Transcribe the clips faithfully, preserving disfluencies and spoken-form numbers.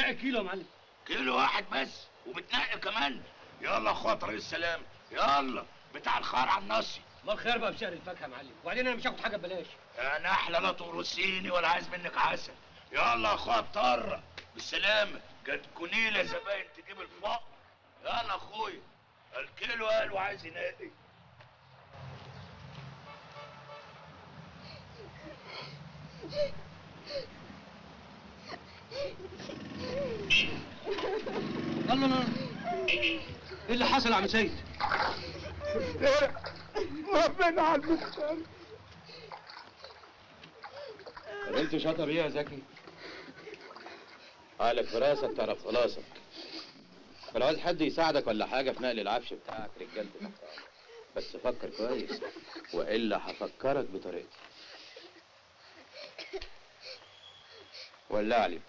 هنقي كيلو يا معلم. كيلو واحد بس وبتنقي كمان. يلا يا اخويا طريق السلام، يلا بتاع الخيار على النصي. ما الخيار بقى بسعر الفاكهه يا معلم، وبعدين انا مش هاخد حاجه ببلاش. يا نحله لا تورثيني ولا عايز منك عسل. يلا يا اخويا اضطر بالسلامه، جاتكونيله زباين تجيب الفقر. يلا يا اخويا الكيلو قال وعايز ينقي. الله الله، ايه اللي حصل يا عم سيد؟ ربنا على المختار. انت شاطر ايه يا زكي؟ قالك في راسك تعرف خلاصك. فلو عايز حد يساعدك ولا حاجه في نقل العفش بتاعك رجاله المختار، بس فكر كويس والا هفكرك بطريقتي. ولع لي.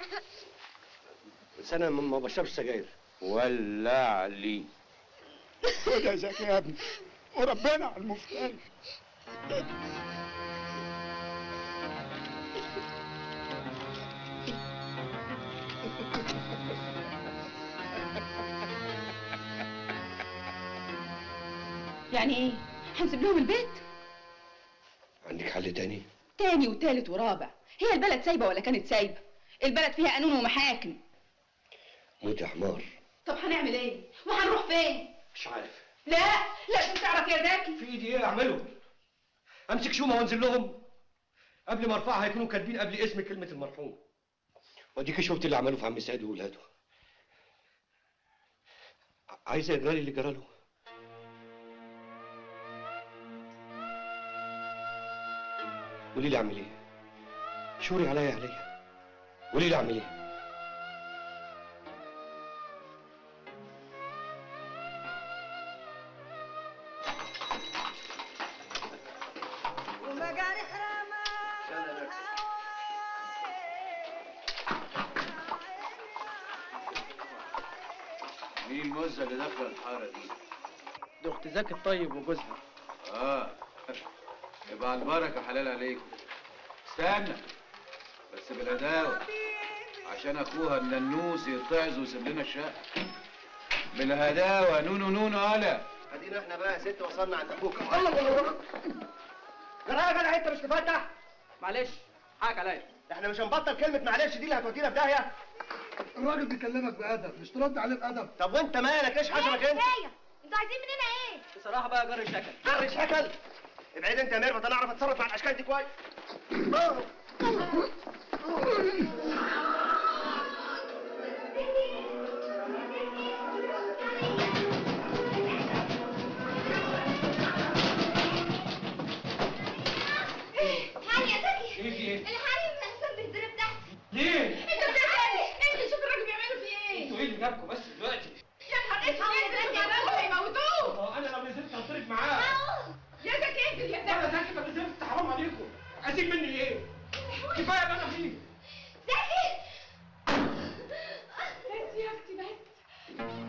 بس انا ما بشربش سجاير. ولع لي. خد يا زكي يا ابني وربنا على المفتاح. يعني ايه؟ هنسيب لهم البيت؟ عندك حل تاني؟ تاني وتالت ورابع. هي البلد سايبه ولا كانت سايبه؟ البلد فيها قانون ومحاكم. موت يا حمار. طب هنعمل ايه؟ وهنروح فين؟ مش عارف. لا لازم تعرف يا زكي. في ايدي ايه اعمله؟ امسك شومه وانزل لهم؟ قبل ما ارفعها هيكونوا كاتبين قبل اسم كلمه المرحوم. واديك شفت اللي عمله في عم سعيد وولاده. عايزه يجرالي اللي جراله. قولي لي اعمل ايه؟ شوري عليا عليا. قولي لي اعمل ايه؟ مين موزة اللي داخله الحاره دي؟ دي اخت زكي الطيب وجوزها. اه يبقى على البركه، حلال عليكم. استنى بس بالهداوه عشان اخوها الننوس يتعظ ويسيب لنا الشقه. بالهداوه. نونو نونو. هلا ادينا احنا بقى يا ست وصلنا عند اخوك. الله الله. جدع جدع انت مش تفتح. معلش حقك عليا، احنا مش هنبطل كلمه معلش دي اللي هتودينا في داهيه. الراجل بيكلمك بأدب، مش ترد عليه بأدب. طب وانت مالك؟ ايش حصلك انت؟ ايه الحكايه؟ انتوا عايزين مننا ايه؟ بصراحه بقى جر شكل. جر شكل؟ ابعد انت يا ميرفت، انا اعرف اتصرف مع الاشكال دي كويس. هاني يا زكي. ايه في ايه؟ الحريم مقسوم بالديره بتاعتي. ليه؟ جابكم بس دلوقتي. يا نهار اسود يا زكي، ابوه هيموتوه. انا لو نزلت هنطرد معاه. يا زكي انزل يا زكي. انا زكي ما نزلت، حرام عليكم. عايزين مني ايه؟ كفايه بقى انا فيه. زكي بس يا اختي بس.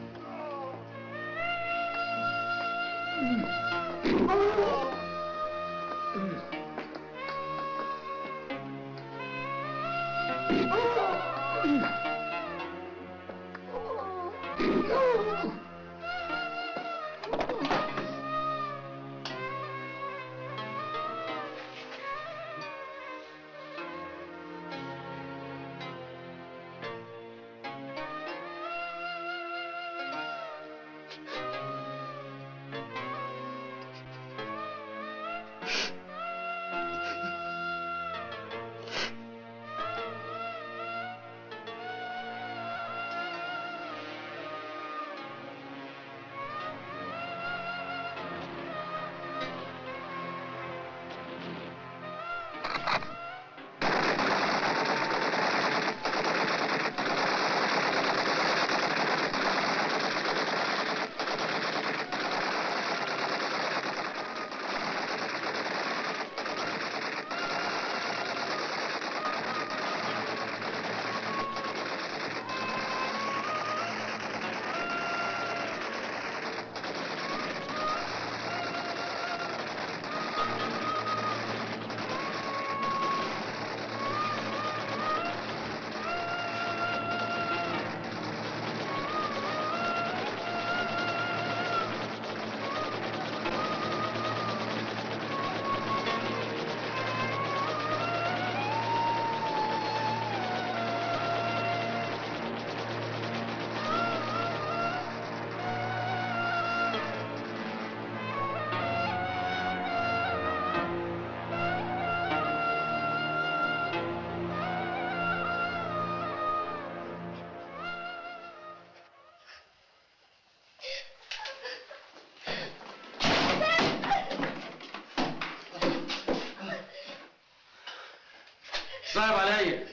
صعب عليا.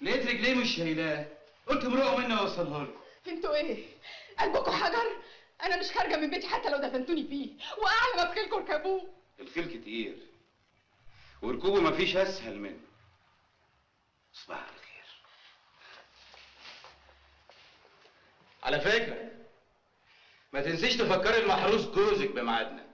لقيت رجليه مش شايلاه، قلت امرقوا مني اوصلها لكم. انتوا ايه؟ قلبكم حجر؟ انا مش خارجه من بيتي حتى لو دفنتوني فيه، واعلى ما بخيلكم اركبوه. الخيل كتير وركوبه مفيش اسهل منه. صباح الخير. على فكره ما تنسيش تفكري المحروس جوزك بميعادنا.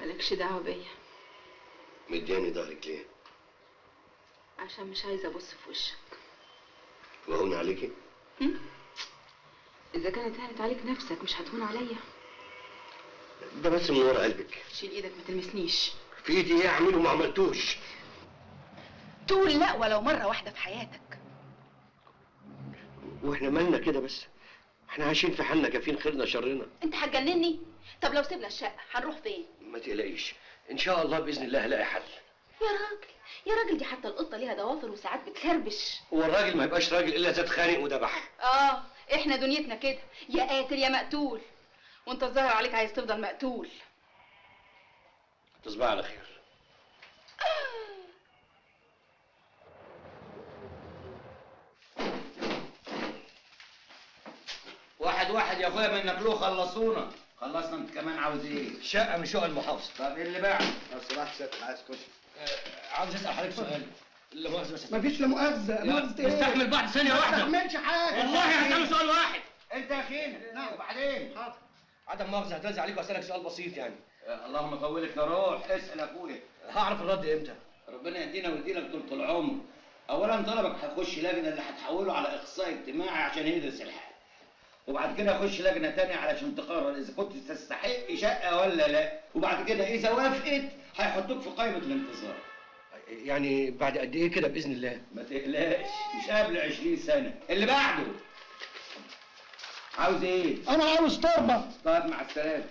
مالكش دعوه بيا. مدياني ضهرك ليه؟ عشان مش عايزه ابص في وشك. وهون عليكي؟ امم اذا كانت هانت عليك نفسك مش هتهون عليا. ده بس من ورا قلبك. شيل ايدك ما تلمسنيش. في ايدي ايه اعمله ما عملتوش؟ تقول لا ولو مره واحده في حياتك. واحنا مالنا كده بس؟ احنا عايشين في حالنا كافيين خيرنا شرنا. انت هتجنني؟ طب لو سيبنا الشقه هنروح فين؟ ما تقلقيش ان شاء الله باذن الله هلاقي حل. يا راجل يا راجل دي حتى القطه ليها ضوافر وساعات بتخربش. هو الراجل ما يبقاش راجل الا اذا اتخانق وذبح. اه احنا دنيتنا كده، يا قاتل يا مقتول، وانت الظاهر عليك عايز تفضل مقتول. تصبح على خير. واحد واحد يا اخويا من ناكلوه خلصونا. خلصنا. انت كمان عاوز ايه؟ شقه من شقق المحافظه. طب ايه اللي بعده؟ لو سمحت سيادتك عايز كشك. آه عاوز اسال حضرتك سؤال. لا مؤاخذه. مفيش لا مؤاخذه. مؤاخذه ايه؟ استحمل بعض ثانيه واحده. ما استحملش حاجه. والله هسأله سؤال واحد. انت يا اخينا. نعم. وبعدين؟ حاضر. عدم مؤاخذه هتلزق عليك واسالك سؤال بسيط يعني. آه اللهم طولك يا روح. اسال يا اخويا. هعرف الرد امتى؟ ربنا يهدينا ويديلك طول العمر. اولا طلبك هيخش لجنه اللي هتحوله على اخصائي اجتماعي عشان يدرس الحال. وبعد كده اخش لجنه تانية علشان تقرر اذا كنت تستحق شقه ولا لا، وبعد كده اذا وافقت هيحطوك في قائمه الانتظار. يعني بعد قد ايه كده باذن الله؟ ما تقلقش مش قبل عشرين سنة. اللي بعده عاوز ايه؟ انا عاوز تربه. طب مع السلامه.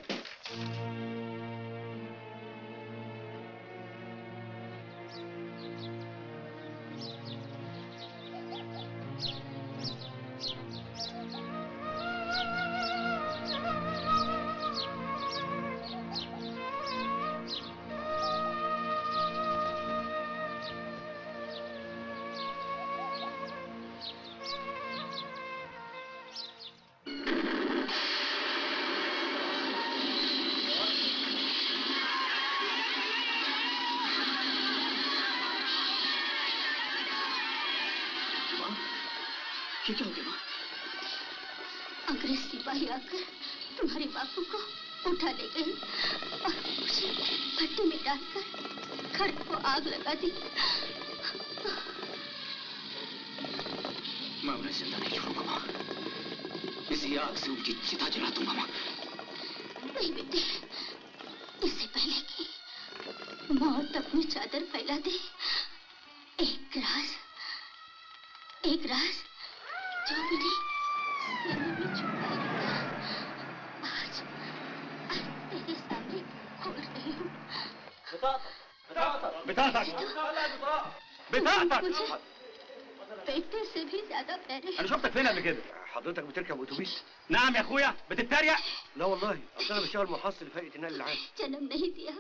حضرتك بتركب اتوبيس؟ نعم يا اخويا. بتتريق؟ لا والله اصل انا بشتغل محصل في هيئه النقل العام. جنم نهديها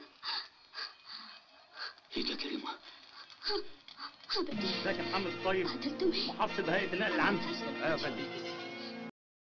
ايه يا كريمه؟ ازيك يا محمد الطيب؟ محصل بهيئه النقل العام. ايوه يا فندم.